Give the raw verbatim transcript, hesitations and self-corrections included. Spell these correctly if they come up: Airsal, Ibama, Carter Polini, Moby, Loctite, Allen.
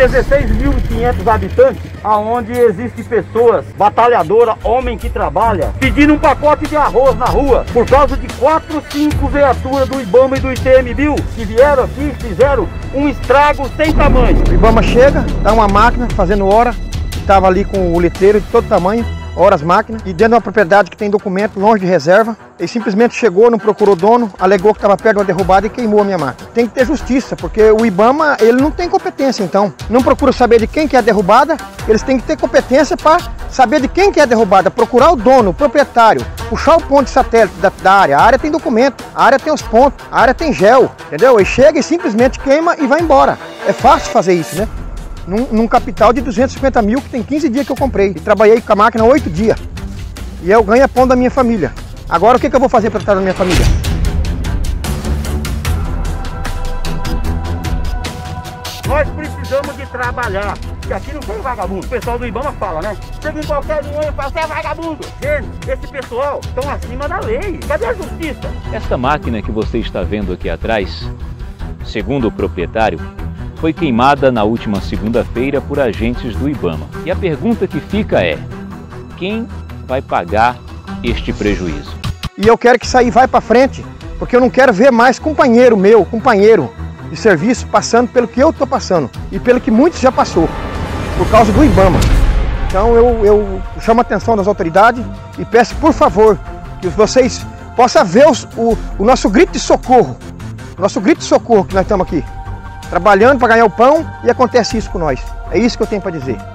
dezesseis mil e quinhentos habitantes, aonde existem pessoas batalhadoras, homem que trabalha, pedindo um pacote de arroz na rua, por causa de quatro, cinco viaturas do Ibama e do I C M Bio, que vieram aqui e fizeram um estrago sem tamanho. O Ibama chega, dá uma máquina fazendo hora, estava ali com o letreiro de todo tamanho, horas máquina, e dentro de uma propriedade que tem documento, longe de reserva, ele simplesmente chegou, não procurou dono, alegou que estava perto de uma derrubada e queimou a minha máquina. Tem que ter justiça, porque o Ibama, ele não tem competência, então. Não procura saber de quem que é a derrubada, eles têm que ter competência para saber de quem que é a derrubada, procurar o dono, o proprietário, puxar o ponto de satélite da, da área. A área tem documento, a área tem os pontos, a área tem gel, entendeu? Ele chega e simplesmente queima e vai embora. É fácil fazer isso, né? Num, num capital de duzentos e cinquenta mil, que tem quinze dias que eu comprei. E trabalhei com a máquina oito dias. E eu ganho pão da minha família. Agora o que, que eu vou fazer para tratar da minha família? Nós precisamos de trabalhar. Porque aqui não tem vagabundo. O pessoal do Ibama fala, né? Chega em qualquer lugar e fala, você é vagabundo. Gente, esse pessoal estão acima da lei. Cadê a justiça? Esta máquina que você está vendo aqui atrás, segundo o proprietário, foi queimada na última segunda-feira por agentes do Ibama. E a pergunta que fica é, quem vai pagar este prejuízo? E eu quero que isso aí vá para frente, porque eu não quero ver mais companheiro meu, companheiro de serviço, passando pelo que eu estou passando e pelo que muitos já passou, por causa do Ibama. Então eu, eu chamo a atenção das autoridades e peço, por favor, que vocês possam ver os, o, o nosso grito de socorro, o nosso grito de socorro que nós estamos aqui. Trabalhando para ganhar o pão e acontece isso com nós. É isso que eu tenho para dizer.